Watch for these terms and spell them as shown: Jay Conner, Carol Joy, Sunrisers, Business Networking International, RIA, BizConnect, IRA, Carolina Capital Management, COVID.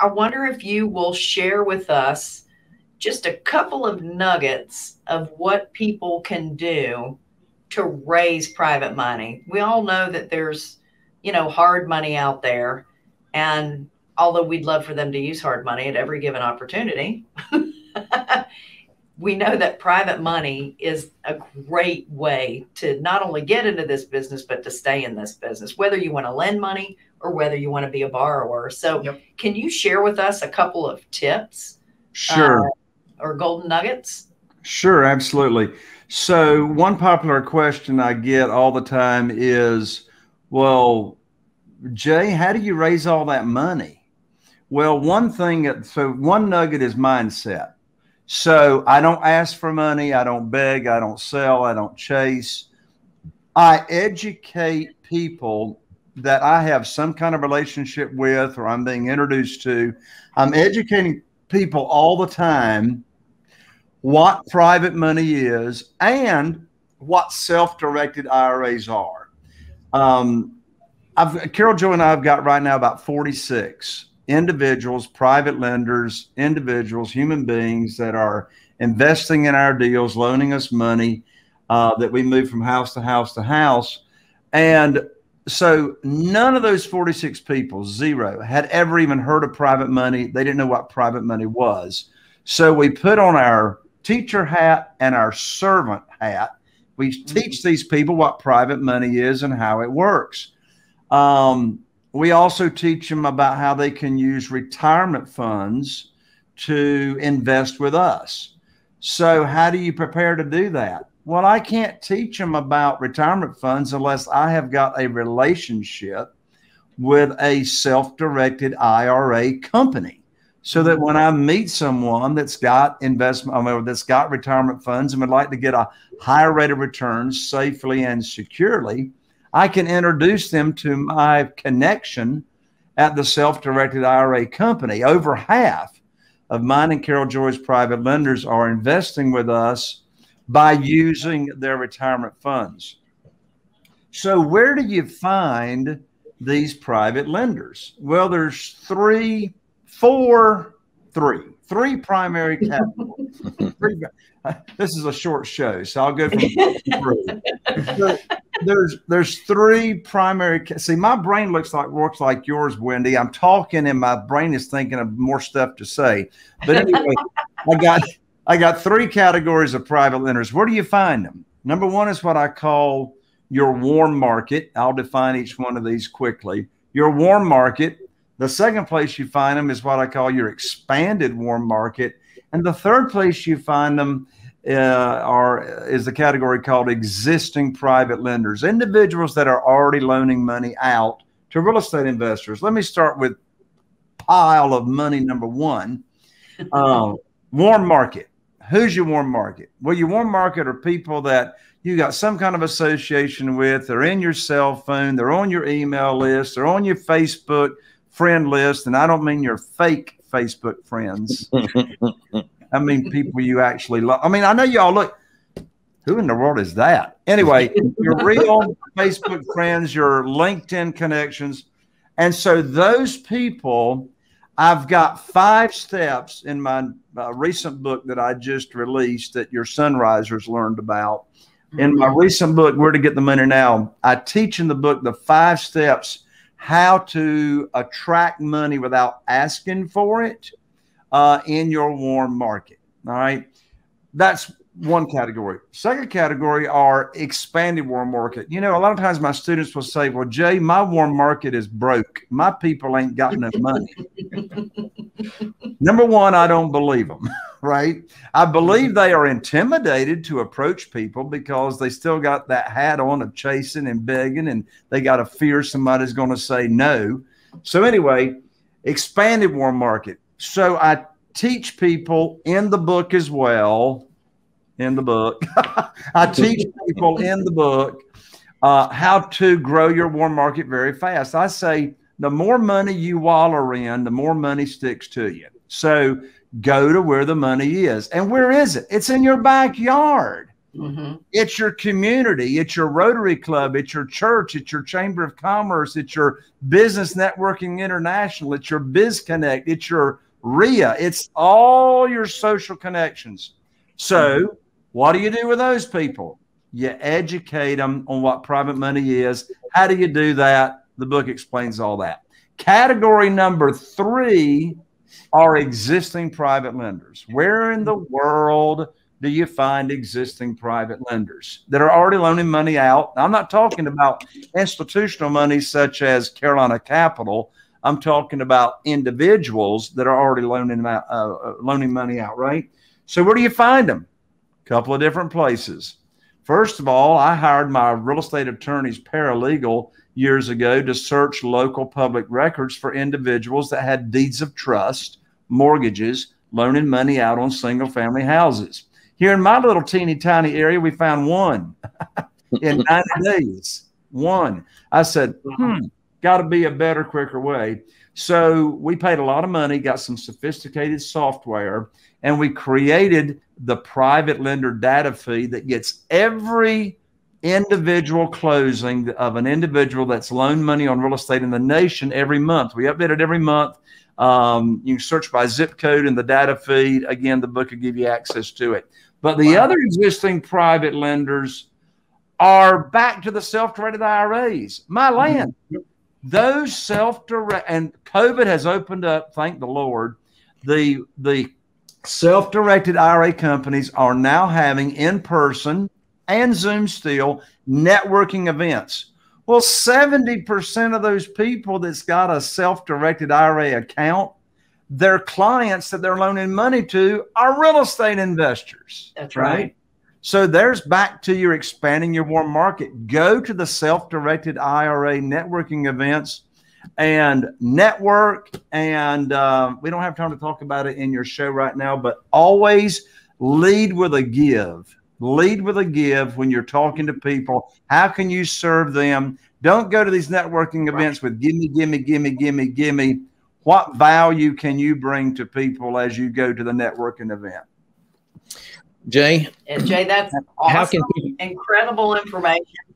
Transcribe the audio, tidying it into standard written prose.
I wonder if you will share with us just a couple of nuggets of what people can do to raise private money. We all know that there's, you know, hard money out there. And although we'd love for them to use hard money at every given opportunity, we know that private money is a great way to not only get into this business, but to stay in this business, whether you want to lend money or whether you want to be a borrower. So yep. Can you share with us a couple of tips? Sure. Or golden nuggets? Sure, absolutely. So one popular question I get all the time is, well, Jay, how do you raise all that money? Well, one thing, so one nugget is mindset. So I don't ask for money. I don't beg. I don't sell. I don't chase. I educate people that I have some kind of relationship with, or I'm being introduced to. I'm educating people all the time what private money is and what self-directed IRAs are. Carol Joy and I have got right now about 46 individuals, private lenders, individuals, human beings that are investing in our deals, loaning us money that we move from house to house to house. And so none of those 46 people, zero, had ever even heard of private money. They didn't know what private money was. So we put on our teacher hat and our servant hat. We teach these people what private money is and how it works. We also teach them about how they can use retirement funds to invest with us. So how do you prepare to do that? Well, I can't teach them about retirement funds unless I have got a relationship with a self-directed IRA company, so that when I meet someone that's got retirement funds and would like to get a higher rate of return safely and securely, I can introduce them to my connection at the self-directed IRA company. Over half of mine and Carol Joy's private lenders are investing with us by using their retirement funds. So where do you find these private lenders? Well, there's three primary categories. This is a short show, so I'll go from three. There's three primary. See, my brain works like yours, Wendy. I'm talking and my brain is thinking of more stuff to say. But anyway, I got three categories of private lenders. Where do you find them? Number one is what I call your warm market. I'll define each one of these quickly. Your warm market. The second place you find them is what I call your expanded warm market. And the third place you find them is the category called existing private lenders, individuals that are already loaning money out to real estate investors. Let me start with pile of money number one, warm market. Who's your warm market? Well, your warm market are people that you got some kind of association with. They're in your cell phone. They're on your email list. They're on your Facebook friend list. And I don't mean your fake Facebook friends. I mean, people you actually love. I mean, I know y'all look, who in the world is that? Anyway, your real Facebook friends, your LinkedIn connections. And so those people, I've got 5 steps in my recent book that I just released that your Sunrisers learned about. In my recent book, Where to Get the Money Now, I teach in the book the 5 steps how to attract money without asking for it in your warm market. All right. That's one category. Second category are expanded warm market. You know, a lot of times my students will say, well, Jay, my warm market is broke. My people ain't got no money. Number one, I don't believe them, right? I believe they are intimidated to approach people because they still got that hat on of chasing and begging, and they got to fear somebody's going to say no. So anyway, expanded warm market. So I teach people in the book as well. In the book, I teach people in the book how to grow your warm market very fast. I say the more money you waller in, the more money sticks to you. So go to where the money is. And where is it? It's in your backyard. Mm-hmm. It's your community. It's your Rotary Club. It's your church. It's your Chamber of Commerce. It's your Business Networking International. It's your BizConnect. It's your RIA. It's all your social connections. So what do you do with those people? You educate them on what private money is. How do you do that? The book explains all that. Category number 3 are existing private lenders. Where in the world do you find existing private lenders that are already loaning money out? I'm not talking about institutional money such as Carolina Capital. I'm talking about individuals that are already loaning money out, right? So where do you find them? A couple of different places. First of all, I hired my real estate attorney's paralegal years ago to search local public records for individuals that had deeds of trust, mortgages, loaning money out on single-family houses. Here in my little teeny tiny area, we found one in 90 days. One. I said, got to be a better, quicker way. So we paid a lot of money, got some sophisticated software, and we created the private lender data feed that gets every individual closing of an individual that's loaned money on real estate in the nation every month. We update it every month. You search by zip code in the data feed. Again, the book will give you access to it. But the other existing private lenders are back to the self-directed IRAs. My land. Those self-direct, and COVID has opened up, thank the Lord, the self-directed IRA companies are now having in-person and Zoom still networking events. Well, 70% of those people that's got a self-directed IRA account, their clients that they're loaning money to are real estate investors. That's right. So there's back to your expanding your warm market. Go to the self-directed IRA networking events and network. And we don't have time to talk about it in your show right now, but always lead with a give. Lead with a give when you're talking to people. How can you serve them? Don't go to these networking events with gimme, gimme, gimme, gimme, gimme. What value can you bring to people as you go to the networking event? Jay, that's awesome, incredible information.